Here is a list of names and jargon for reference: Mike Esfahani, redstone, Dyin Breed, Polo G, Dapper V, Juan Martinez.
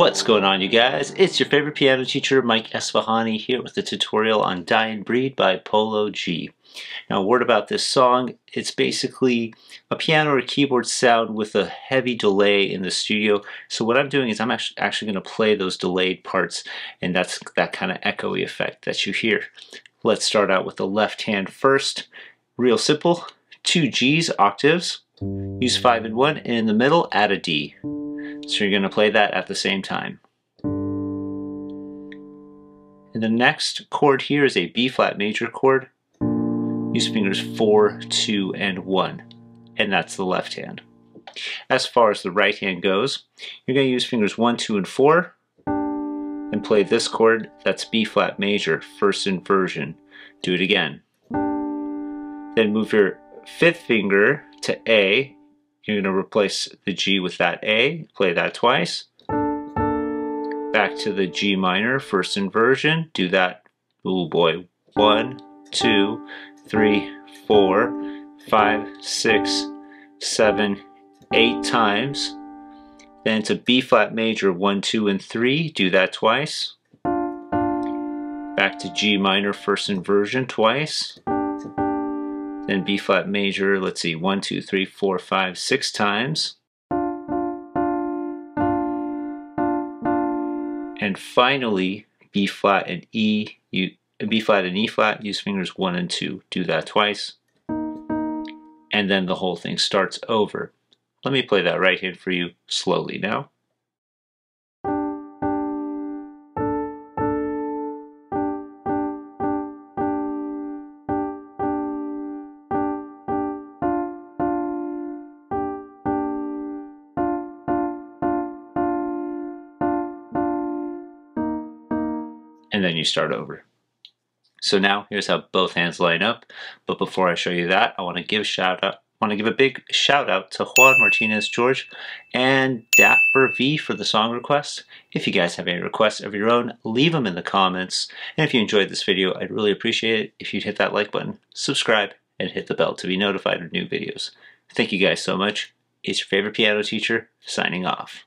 What's going on, you guys? It's your favorite piano teacher, Mike Esfahani, here with a tutorial on Dyin Breed by Polo G. Now, a word about this song. It's basically a piano or keyboard sound with a heavy delay in the studio. So what I'm doing is I'm actually going to play those delayed parts, and that's that kind of echoey effect that you hear. Let's start out with the left hand first. Real simple. Two G's, octaves. Use 5 and 1, and in the middle, add a D. So you're going to play that at the same time. And the next chord here is a B flat major chord. Use fingers 4, 2, and 1. And that's the left hand. As far as the right hand goes, you're going to use fingers 1, 2, and 4 and play this chord. That's B flat major, first inversion. Do it again. Then move your fifth finger to A. You're going to replace the G with that A, play that twice. Back to the G minor, first inversion, do that, oh boy, 1, 2, 3, 4, 5, 6, 7, 8 times. Then to B flat major, 1, 2, and 3, do that twice. Back to G minor, first inversion, twice. Then B flat major, let's see, 1, 2, 3, 4, 5, 6 times. And finally, B flat and E, B flat and E flat, use fingers 1 and 2, do that twice. And then the whole thing starts over. Let me play that right hand for you slowly now. And then you start over. So now here's how both hands line up. But before I show you that, I want to give a big shout out to Juan Martinez, George, and Dapper V for the song request. If you guys have any requests of your own, leave them in the comments. And if you enjoyed this video, I'd really appreciate it if you'd hit that like button, subscribe, and hit the bell to be notified of new videos. Thank you guys so much. It's your favorite piano teacher signing off.